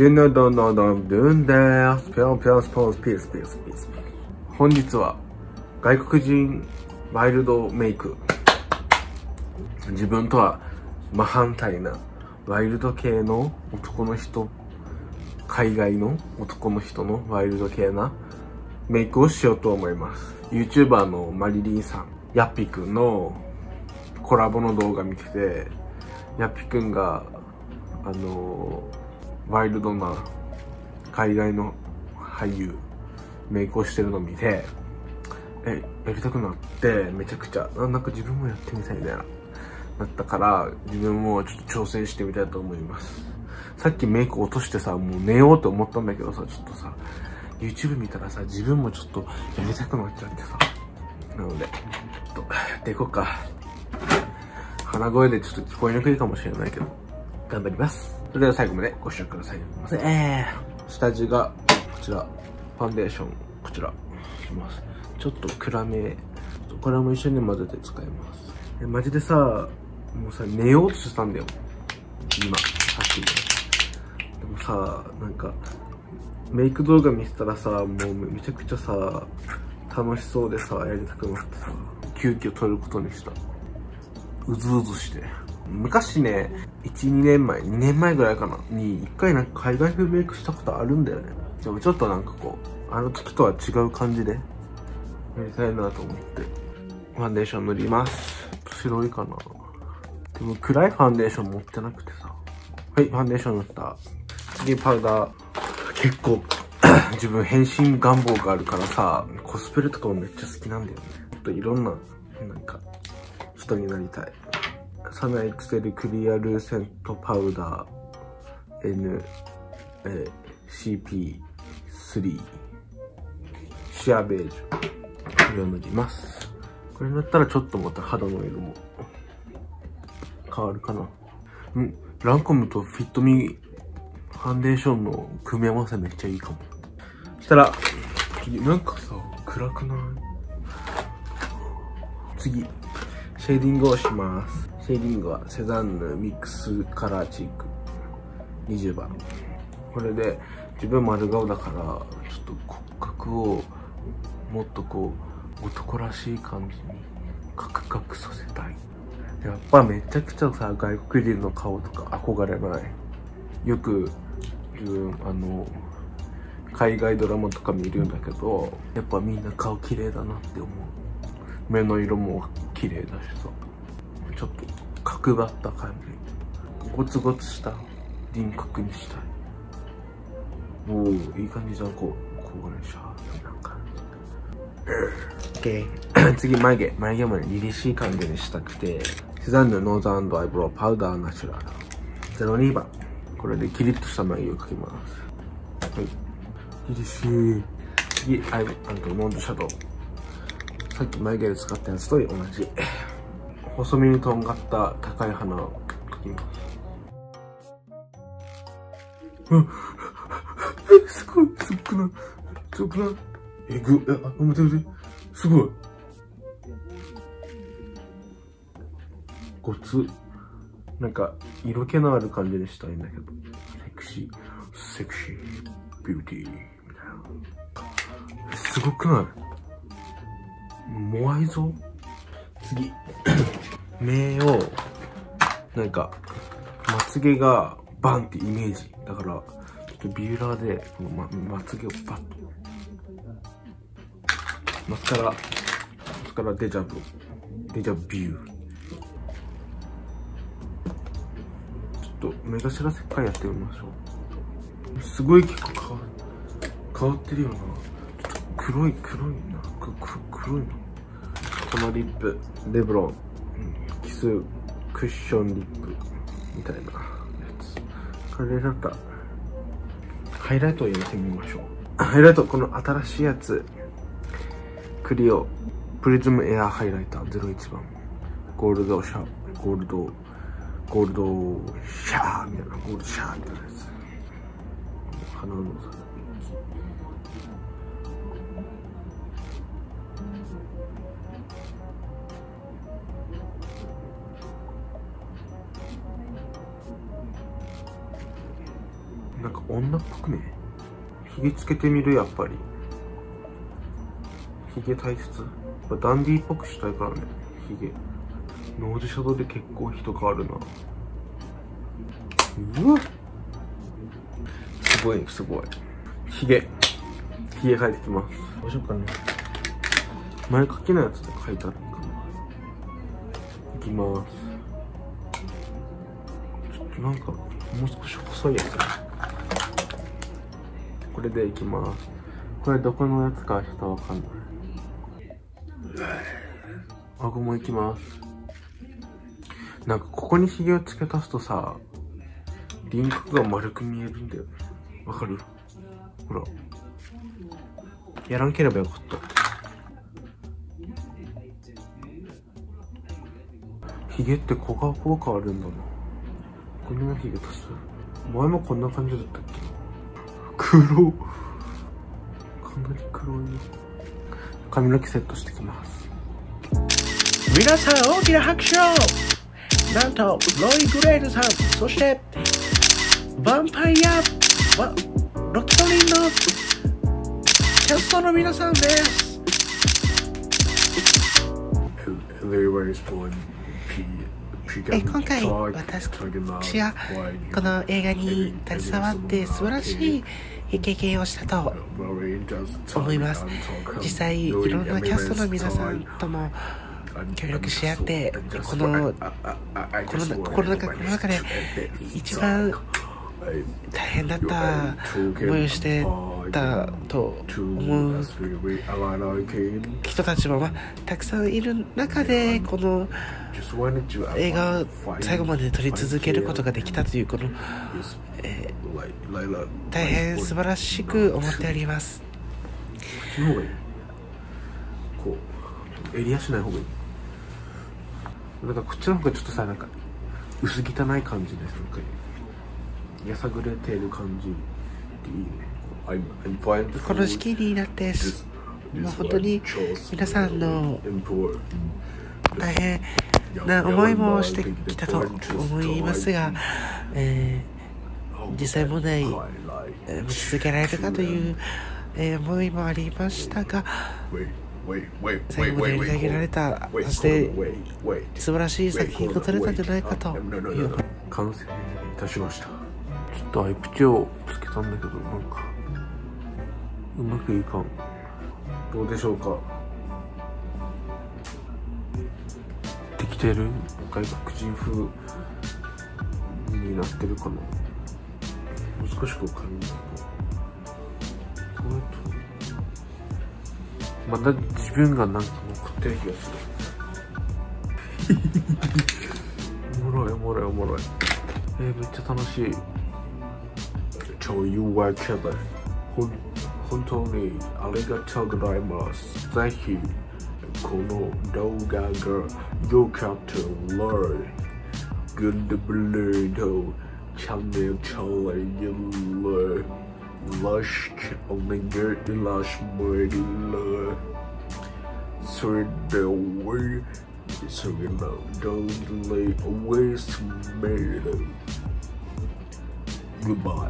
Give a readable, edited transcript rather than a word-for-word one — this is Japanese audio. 本日は外国人ワイルドメイク。自分とは真反対なワイルド系の男の人、海外の男の人のワイルド系なメイクをしようと思います。YouTuber のマリリンさん、ヤッピくんのコラボの動画見てて、ヤッピくんがワイルドな海外の俳優メイクをしてるのを見て、やりたくなって、めちゃくちゃなんか自分もやってみたいななったから、自分もちょっと挑戦してみたいと思います。さっきメイク落としてさ、もう寝ようと思ったんだけどさ、ちょっとさ YouTube 見たらさ、自分もちょっとやりたくなっちゃってさ、なのでちょっとやっていこうか。鼻声でちょっと聞こえにくいかもしれないけど頑張ります。それでは最後までご視聴くださいませ。下地がこちら、ファンデーションこちらします。ちょっと暗め、これも一緒に混ぜて使います。マジでさ、もうさ寝ようとしてたんだよ今、さっき。でもさ、なんかメイク動画見せたらさ、もうめちゃくちゃさ楽しそうでさ、やりたくなってさ、急遽撮ることにした。うずうずして、昔ね、2年前ぐらいかなに1回なんか海外風メイクしたことあるんだよね。でもちょっとなんかこう、あの時とは違う感じでやりたいなと思って、ファンデーション塗ります。白いかな。でも暗いファンデーション持ってなくてさ。はい、ファンデーション塗った。次パウダー。結構自分変身願望があるからさ、コスプレとかもめっちゃ好きなんだよね。ちょっといろんななんか人になりたい。サナエクセルクリアルーセントパウダー NCP3 シアベージュ、これを塗ります。これ塗ったらちょっとまた肌の色も変わるかな。ランコムとフィットミーファンデーションの組み合わせめっちゃいいかも。そしたらなんかさ暗くない？次シェーディングをします。シェーディングはセザンヌミックスカラーチーク20番。これで自分丸顔だから、ちょっと骨格をもっとこう男らしい感じにカクカクさせたい。やっぱめちゃくちゃさ外国人の顔とか憧れない？よく自分海外ドラマとか見るんだけど、やっぱみんな顔綺麗だなって思う。目の色も綺麗だしさ、ちょっと角張った感じ、ゴツゴツした輪郭にしたい。おお、いい感じじゃん。こうね、シャープな感じ。次眉毛もね、凛々しい感じにしたくて、セザンヌノーズ&アイブロウパウダーナチュラル02番。これでキリッとした眉毛を描きます。はい、凛々しい。次アイブノーズシャドウ、さっき眉毛で使ったやつと同じ。細身にとんがった高い鼻を描きます。すごい、すごくない？待って、すごい。ごつ、なんか色気のある感じにしたいんだけど、セクシー、ビューティーみたいな。すごくない？モアイ像？次目をなんかまつげがバンってイメージだから、ちょっとビューラーでこの まつげをバッと、マスカラデジャビュー。ちょっと目頭切開やってみましょう。すごい結構変わってるよな。ちょっと黒いな。このリップレブロンキスクッションリップみたいなやつ。これだったらハイライトを入れてみましょう。ハイライト、この新しいやつ、クリオプリズムエアーハイライター01番。ゴールドシャーみたいなやつ。鼻のさ、なんか女っぽくね。ひげつけてみる、やっぱり。ひげ大切。ダンディーっぽくしたいからね、ひげ。ノーズシャドウで結構人変わるな。うわっ、すごいすごい。ひげ描いてきます。どうしようかね。前描けないやつで描いたらいいかな。いきます。ちょっとなんかもう少し細いやつ、これでいきます。これどこのやつかちょっとわかんない。顎もいきます。なんかここにひげを付け足すとさ、輪郭が丸く見えるんだよね。わかる？ほら、やらんければよかった。ひげってここが効果あるんだな。こんなひげ足す。前もこんな感じだったっけ。黒、かなり黒い。髪の毛セットしてきます。皆さん大きな拍手を。なんとロイ・グレイルさん、そしてヴァンパイアロキソニンのキャストの皆さんです。今回私はこの映画に携わって素晴らしい経験をしたと思います。実際いろんなキャストの皆さんとも協力し合って、この中で一番大変だった思いをしてたと思う人たちも、たくさんいる中でこの映画を最後まで撮り続けることができたという、この、大変素晴らしく思っております。襟足ない方がいい。なんかこっちの方がちょっとさ、なんか薄汚い感じです。なんかやさぐれてる感じでいいね。この時期になって本当に皆さんの大変な思いもしてきたと思いますが、実際問題続けられるかという思いもありましたが、最後までやり上げられた、そして素晴らしい作品が撮れたんじゃないかという完成いたしました。ちょっとアイプチをつけたんだけど、なんかうまくいかん。どうでしょうか。できてる？外国人風になってるかな。もう少しこう感じると。まだ自分がなんか残ってる気がする。おもろいおもろいおもろい。めっちゃ楽しい。超優雅キャラ。本当にありがとうございます。ぜひこの動画が良かったら、グッドブルーのチャンネル登録。よろしくお願いします。それでは、それの動画をおやすみ。グッバイ。